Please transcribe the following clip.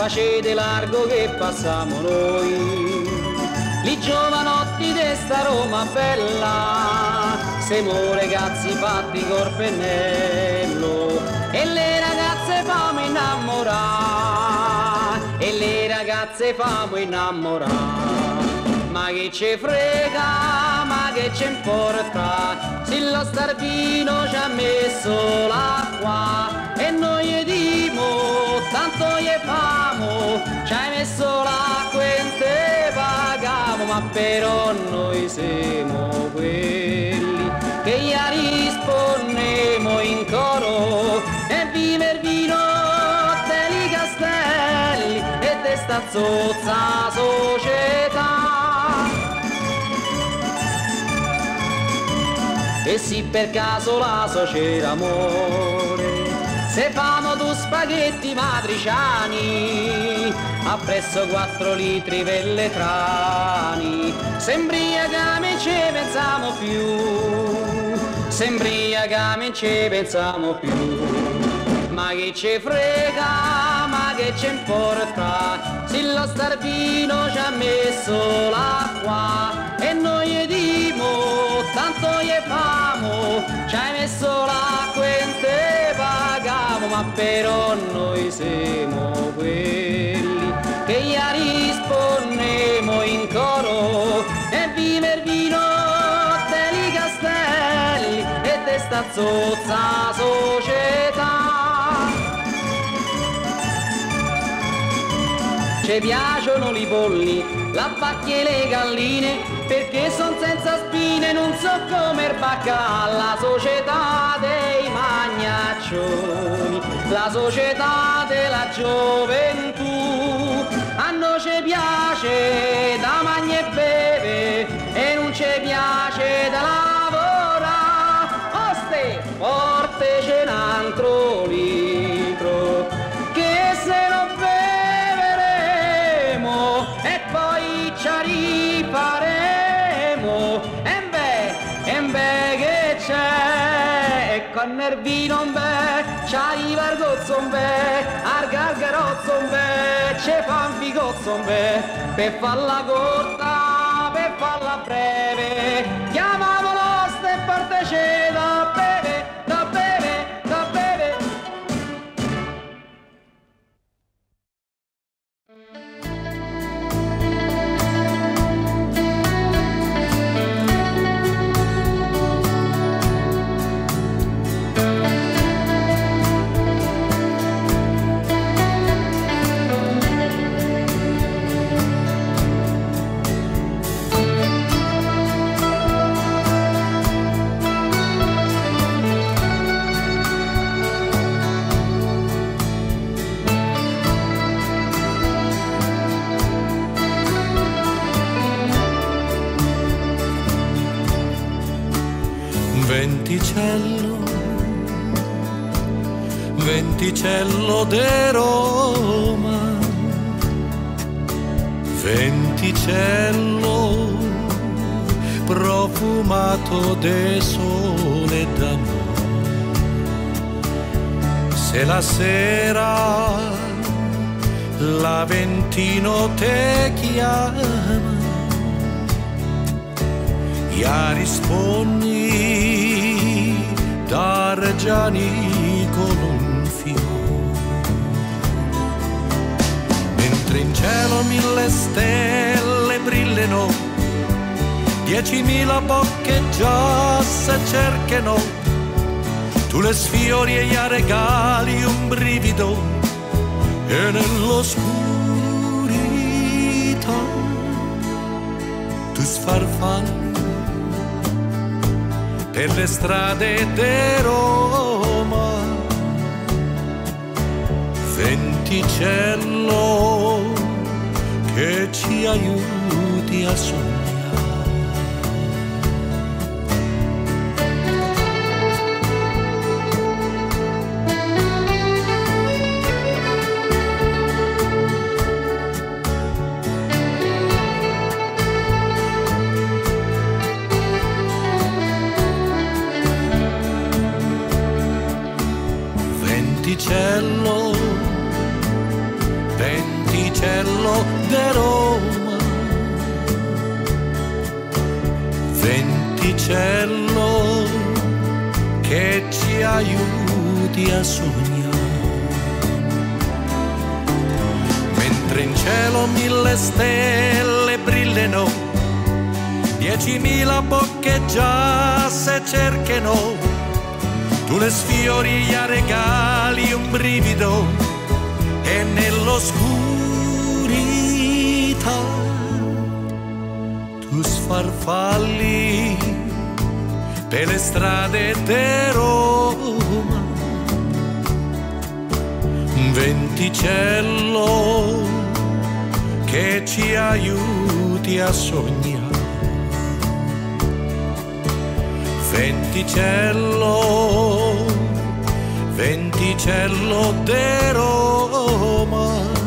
facete largo che passiamo noi. Li giovanotti di sta Roma bella, siamo ragazzi fatti col pennello, e le ragazze famo innamorare, e le ragazze famo innamorare. Ma che ce frega, ma che ce importa, se lo starbino ci ha messo l'acqua, e noi gli dimo, tanto gli famo, ci hai messo l'acqua e te pagamo, ma però noi siamo quelli che gli rispondemo in coro, e vivervi notte di castelli e di sta zozza società. E se per caso la socera muore, se famo due spaghetti matriciani, appresso 4 litri velletrani, sembria che non ci pensiamo più, sembria che non ci pensiamo più. Ma che ci frega, ma che ci importa, se lo starbino ci ha messo l'acqua, e noi gli dimo, tanto gli famo, ci hai messo l'acqua e te pagamo, ma però noi siamo quelli che gli rispondemo in coro, e vivervi notte di castelli e di sta zozza società. Ci piacciono i polli, la pacchia e le galline, perché son senza spine, non so come erbacca alla società dei magnaccioni, la società della gioventù. A noi ci piace da mangia e beve, e non ci piace da lavorare. Oste, forte c'è un altro litro, che se non ci faremo, e beh che c'è, e con nervino un beh, c'hai vargozzo un beh, al gargarozzo un beh, c'è panfigozzo un beh, per farla corta, per farla breve, chiamavolo ste partece da beve, da beve, da beve. Venticello de Roma, venticello profumato de sole d'amore. Se la sera l'Aventino te chiama, ja rispondi d'argiani con un fiore. Mentre in cielo 1000 stelle brillano, 10.000 bocche già se cercano, tu le sfiori e gli regali un brivido, e nell'oscurità tu sfarfalli per le strade di Roma. Venticello che ci aiuti a sognare. Venticello, venticello che ci aiuti a sognare, mentre in cielo mille stelle brillano, 10.000 bocche già se cerchino, tu le sfiori, gli regali un brivido e nell'oscurità tu sfarfalli per le strade di Roma. Un venticello che ci aiuti a sognare, venticello, venticello di Roma.